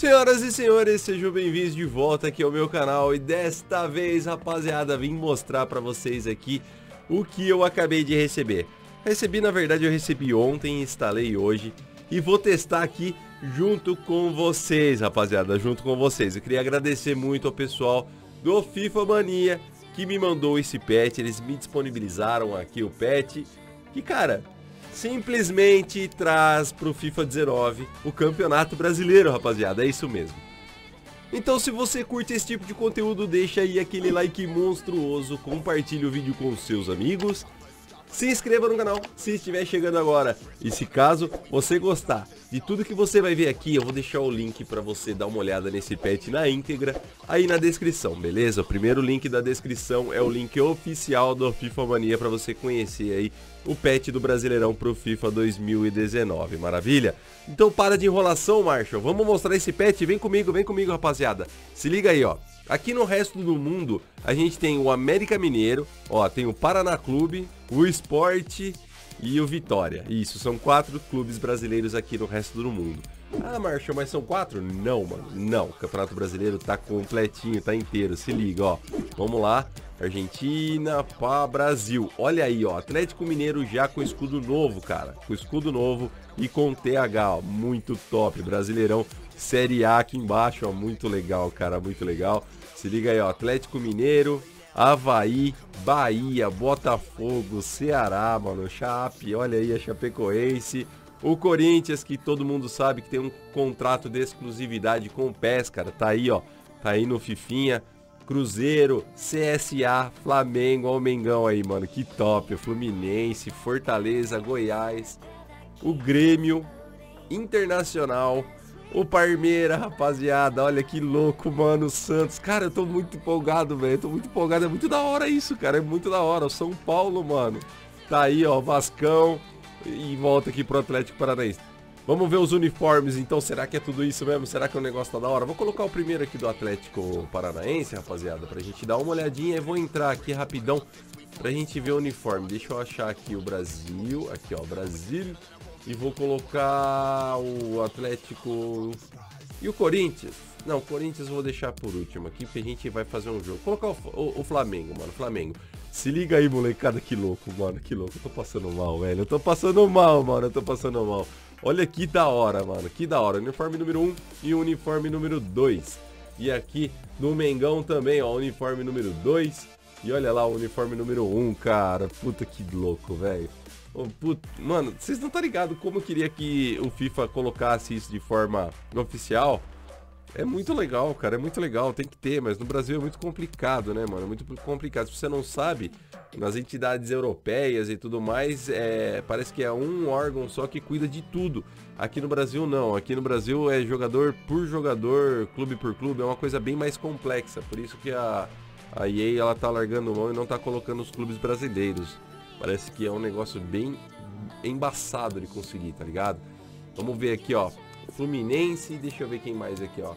Senhoras e senhores, sejam bem-vindos de volta aqui ao meu canal. E desta vez, rapaziada, vim mostrar pra vocês aqui o que eu acabei de receber. Eu recebi ontem, instalei hoje e vou testar aqui junto com vocês, rapaziada, junto com vocês. Eu queria agradecer muito ao pessoal do FIFA Mania que me mandou esse pet, eles me disponibilizaram aqui o pet. Que, cara, simplesmente traz pro FIFA 19 o Campeonato Brasileiro, rapaziada, é isso mesmo. Então, se você curte esse tipo de conteúdo, deixa aí aquele like monstruoso, compartilhe o vídeo com seus amigos, se inscreva no canal se estiver chegando agora. E se caso você gostar de tudo que você vai ver aqui, eu vou deixar o link para você dar uma olhada nesse pet na íntegra aí na descrição, beleza? O primeiro link da descrição é o link oficial do FIFA Mania para você conhecer aí o pet do Brasileirão pro FIFA 2019, maravilha? Então para de enrolação, Marshall, vamos mostrar esse pet, vem comigo, rapaziada. Se liga aí, ó. Aqui no resto do mundo, a gente tem o América Mineiro, ó, tem o Paraná Clube, o Esporte e o Vitória. Isso, são 4 clubes brasileiros aqui no resto do mundo. Ah, Marshall, mas são 4? Não, mano, não. O Campeonato Brasileiro tá completinho, tá inteiro, se liga, ó. Vamos lá, Argentina, pá, Brasil. Olha aí, ó, Atlético Mineiro já com escudo novo, cara. Com escudo novo e com TH, ó, muito top. Brasileirão Série A aqui embaixo, ó, muito legal, cara, muito legal. Se liga aí, ó, Atlético Mineiro, Avaí, Bahia, Botafogo, Ceará, mano, Chape, olha aí a Chapecoense. O Corinthians, que todo mundo sabe que tem um contrato de exclusividade com o PES, cara, tá aí, ó, tá aí no Fifinha. Cruzeiro, CSA, Flamengo, ó o Mengão aí, mano, que top. O Fluminense, Fortaleza, Goiás, o Grêmio, Internacional, o Palmeiras, rapaziada, olha que louco, mano, o Santos. Cara, eu tô muito empolgado, velho, tô muito empolgado, é muito da hora isso, cara, é muito da hora. O São Paulo, mano, tá aí, ó, Vascão, e volta aqui pro Atlético Paranaense. Vamos ver os uniformes, então, será que é tudo isso mesmo? Será que o negócio tá da hora? Vou colocar o primeiro aqui do Atlético Paranaense, rapaziada, pra gente dar uma olhadinha. E vou entrar aqui rapidão pra gente ver o uniforme. Deixa eu achar aqui o Brasil, aqui, ó, Brasil. E vou colocar o Atlético e o Corinthians. Não, o Corinthians eu vou deixar por último aqui, porque a gente vai fazer um jogo. Vou colocar o Flamengo, mano, Flamengo. Se liga aí, molecada, que louco, mano, que louco. Eu tô passando mal, velho, eu tô passando mal, mano, eu tô passando mal. Olha que da hora, mano, que da hora. Uniforme número 1 e uniforme número 2. E aqui no Mengão também, ó, uniforme número 2. E olha lá o uniforme número 1, cara. Puta que louco, velho. Oh, puto, mano, vocês não estão ligados como eu queria que o FIFA colocasse isso de forma oficial? É muito legal, cara, é muito legal, tem que ter, mas no Brasil é muito complicado, né, mano? É muito complicado. Se você não sabe, nas entidades europeias e tudo mais, parece que é um órgão só que cuida de tudo. Aqui no Brasil não, aqui no Brasil é jogador por jogador, clube por clube, é uma coisa bem mais complexa. Por isso que a EA, ela tá largando mão e não tá colocando os clubes brasileiros. Parece que é um negócio bem embaçado de conseguir, tá ligado? Vamos ver aqui, ó, Fluminense, deixa eu ver quem mais aqui, ó,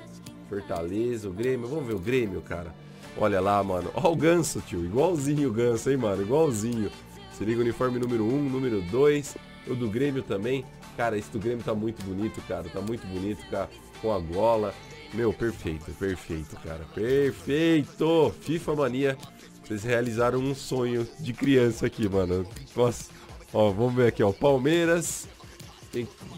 Fortaleza, o Grêmio, vamos ver o Grêmio, cara. Olha lá, mano, ó o Ganso, tio, igualzinho o Ganso, hein, mano, igualzinho. Se liga, uniforme número 1, número 2, o do Grêmio também. Cara, esse do Grêmio tá muito bonito, cara, tá muito bonito, cara, com a gola. Meu, perfeito, perfeito, cara, perfeito. FIFA Mania, vocês realizaram um sonho de criança aqui, mano. Nossa. Ó, vamos ver aqui, ó, Palmeiras.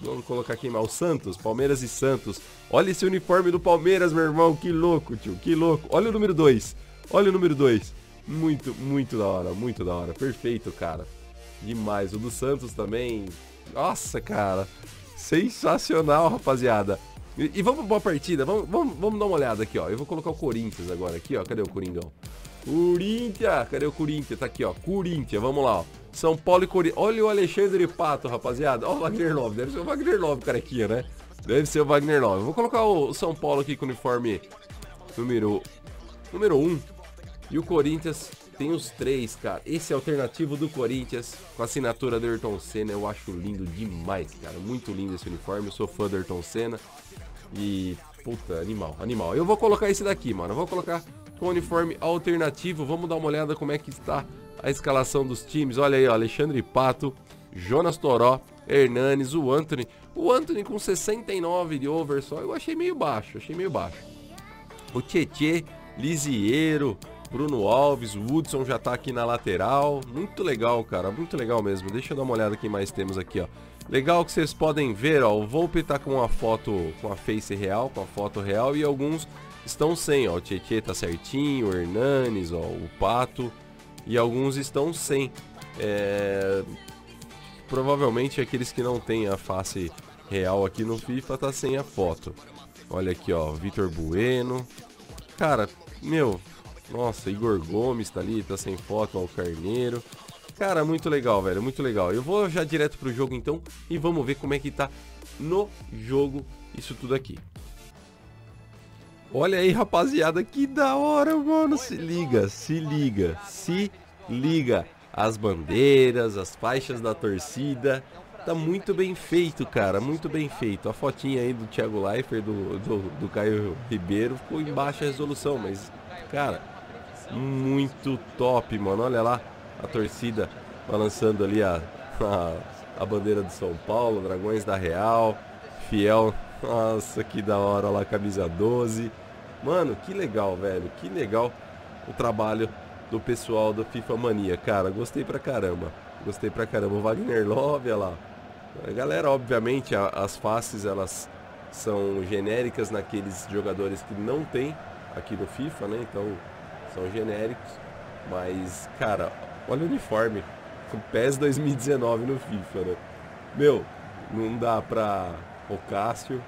Vamos colocar aqui mais o Santos, Palmeiras e Santos. Olha esse uniforme do Palmeiras, meu irmão, que louco, tio, que louco. Olha o número 2, olha o número 2. Muito, muito da hora, perfeito, cara. Demais, o do Santos também. Nossa, cara, sensacional, rapaziada. E vamos pra uma partida, vamos dar uma olhada aqui, ó. Eu vou colocar o Corinthians agora aqui, ó, cadê o Coringão? Corinthians, cadê o Corinthians? Tá aqui, ó, Corinthians, vamos lá, ó. São Paulo e Corinthians, olha o Alexandre Pato, rapaziada. Ó o Wagner 9, deve ser o Wagner 9, carequinha, né? Deve ser o Wagner 9. Vou colocar o São Paulo aqui com o uniforme número 1. E o Corinthians tem os 3, cara. Esse é alternativo do Corinthians, com a assinatura do Ayrton Senna. Eu acho lindo demais, cara, muito lindo esse uniforme. Eu sou fã do Ayrton Senna. E, puta, animal, animal. Eu vou colocar esse daqui, mano, eu vou colocar com uniforme alternativo. Vamos dar uma olhada como é que está a escalação dos times. Olha aí, ó, Alexandre Pato, Jonas Toró, Hernanes, o Antony. O Antony com 69 de over só, eu achei meio baixo, O Tietê, Lisiero, Bruno Alves, o Hudson já tá aqui na lateral. Muito legal, cara, muito legal mesmo. Deixa eu dar uma olhada quem mais temos aqui, ó. Legal que vocês podem ver, ó, o Volpi tá com a foto, com a face real, com a foto real, e alguns estão sem, ó. O Tietê tá certinho, o Hernanes, ó, o Pato, e alguns estão sem. Provavelmente aqueles que não têm a face real aqui no FIFA tá sem a foto. Olha aqui, ó, Vitor Bueno. Cara, meu, nossa, Igor Gomes tá ali, tá sem foto, ó, o Carneiro. Cara, muito legal, velho, muito legal. Eu vou já direto pro jogo então e vamos ver como é que tá no jogo isso tudo aqui. Olha aí, rapaziada, que da hora, mano. Se liga, se liga, se liga. As bandeiras, as faixas da torcida. Tá muito bem feito, cara, muito bem feito. A fotinha aí do Thiago Leifert, do Caio Ribeiro, ficou em baixa resolução, mas, cara, muito top, mano. Olha lá a torcida balançando ali a bandeira do São Paulo, Dragões da Real, Fiel. Nossa, que da hora, olha lá, camisa 12. Mano, que legal, velho, que legal o trabalho do pessoal do FIFA Mania, cara, gostei pra caramba, o Wagner Love, olha lá, galera, obviamente as faces elas são genéricas naqueles jogadores que não tem aqui no FIFA, né, então são genéricos, mas, cara, olha o uniforme, com PES 2019 no FIFA, né, meu, não dá pra Ocácio.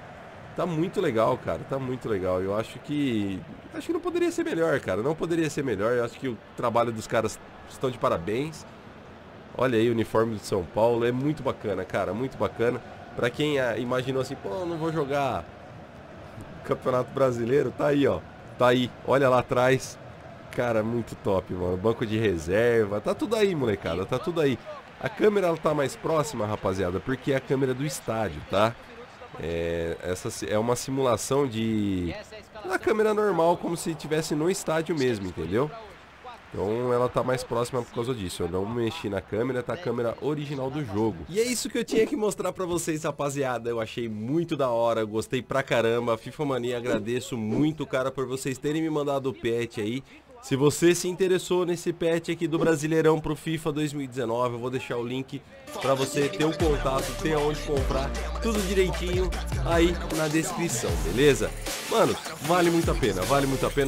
Tá muito legal, cara, tá muito legal. Eu acho que não poderia ser melhor, cara. Não poderia ser melhor. Eu acho que o trabalho dos caras estão de parabéns. Olha aí o uniforme do São Paulo. É muito bacana, cara, muito bacana. Pra quem imaginou assim, pô, não vou jogar Campeonato Brasileiro, tá aí, ó. Tá aí, olha lá atrás. Cara, muito top, mano. Banco de reserva, tá tudo aí, molecada, tá tudo aí. A câmera, ela tá mais próxima, rapaziada, porque é a câmera do estádio, tá? Essa é uma simulação de da câmera normal, como se estivesse no estádio mesmo, entendeu? Então ela tá mais próxima por causa disso. Eu não mexi na câmera, tá a câmera original do jogo. E é isso que eu tinha que mostrar pra vocês, rapaziada. Eu achei muito da hora, gostei pra caramba. FIFA Mania, agradeço muito, cara, por vocês terem me mandado o patch aí. Se você se interessou nesse patch aqui do Brasileirão pro FIFA 2019, eu vou deixar o link pra você ter o contato, ter aonde comprar, tudo direitinho aí na descrição, beleza? Mano, vale muito a pena,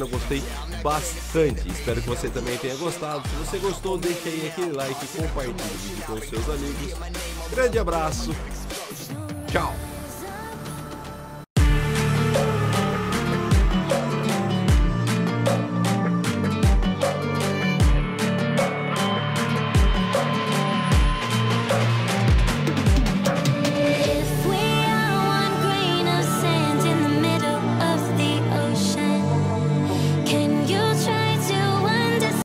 eu gostei bastante. Espero que você também tenha gostado. Se você gostou, deixa aí aquele like, compartilha o vídeo com os seus amigos. Grande abraço